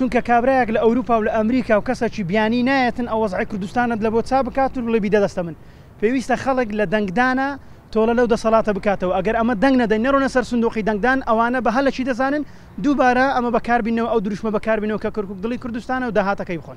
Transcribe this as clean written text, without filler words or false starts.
چونکە کابراایەک لە ئەوروپا و لە ئەمریکا و کەسێکی بیانی نایەتن ئەو وەزعی کوردستانت لە بۆ چا بکات و بڵێ بیدە دەستە من پێویستە خەڵک لە دەنگدانە تۆڵە لەو دەسەڵاتە بکاتەوە ئەگەر ئەمە دەنگ نەدەین نەڕۆنە سەر سندوقی دەنگدان ئەوانە بە هەلەکی دەزانن دووبارە ئەمە بەکاربینەوە ئەو دروشمە بەکاربینەوە کە کورکوک دڵی کوردستانە و داهاتەکەی بخۆن